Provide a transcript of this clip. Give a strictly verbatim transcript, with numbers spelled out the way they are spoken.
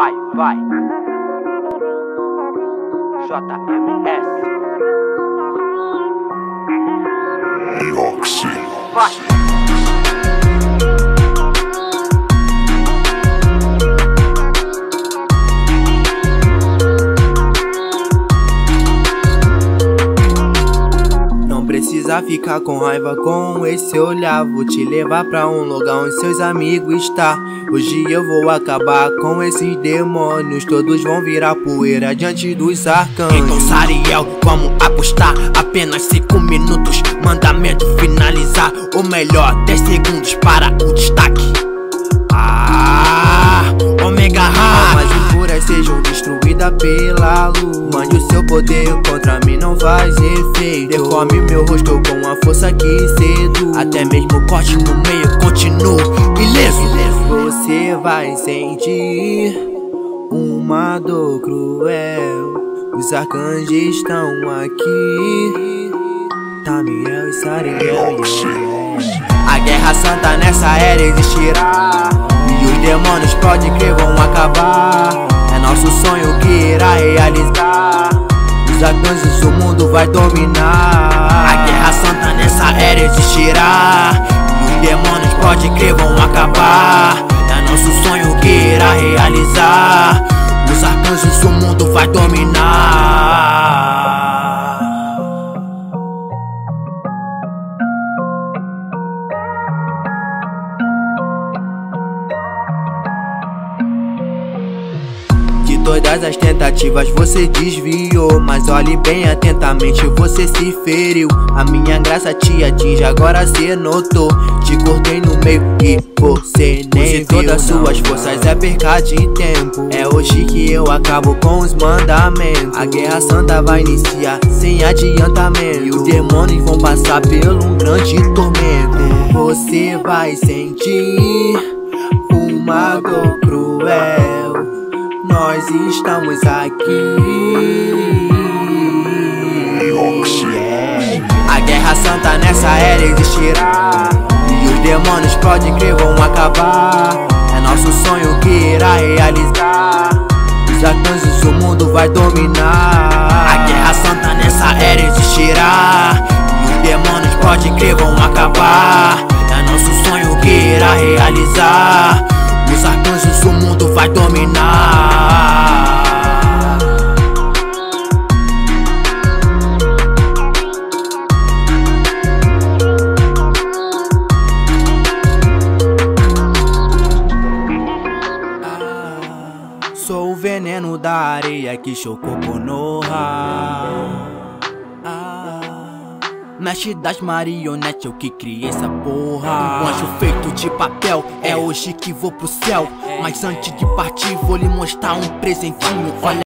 vai, vai. J M S. Oxi. Vai. Precisa ficar com raiva com esse olhar. Vou te levar pra um lugar onde seus amigos estão. Hoje eu vou acabar com esses demônios. Todos vão virar poeira diante dos arcanjos. Então Sariel, vamos apostar. Apenas cinco minutos, mandamento finalizar. Ou melhor, dez segundos para o destaque. Ah, Omega Ra. Almas impuras sejam destruídas pela luz. Mande o seu poder contra mim, não faz efeito. Deforme meu rosto com a força que cedo. Até mesmo corte no meio, continuo ileso. Você vai sentir uma dor cruel. Os arcanjos estão aqui, Tarmiel e Sariel. A guerra santa nessa era existirá, e os demônios pode crer vão acabar. É nosso sonho que irá realizar. Os arcanjos o mundo vai dominar. A guerra santa nessa era existirá, e os demônios pode crer vão acabar. É nosso sonho que irá realizar. Os arcanjos o mundo vai dominar. Todas as tentativas você desviou, mas olhe bem atentamente, você se feriu. A minha graça te atinge, agora cê notou. Te cortei no meio e você nem viu. Todas suas forças é perca de tempo. É hoje que eu acabo com os mandamentos. A guerra santa vai iniciar sem adiantamento, e os demônios vão passar pelo um grande tormento. Você vai sentir uma dor cruel. Nós estamos aqui. A guerra santa nessa era existirá, e os demônios pode crer vão acabar. É nosso sonho que irá realizar. Os arcanjos o mundo vai dominar. A guerra santa nessa era existirá, e os demônios pode crer vão acabar. É nosso sonho que irá realizar. Os arcanjos o mundo vai dominar. Ah, sou o veneno da areia que chocou Konoha. Mexe das marionetes, eu que criei essa porra. Um anjo feito de papel, é hoje que vou pro céu. Mas antes de partir vou lhe mostrar um presentinho, olha.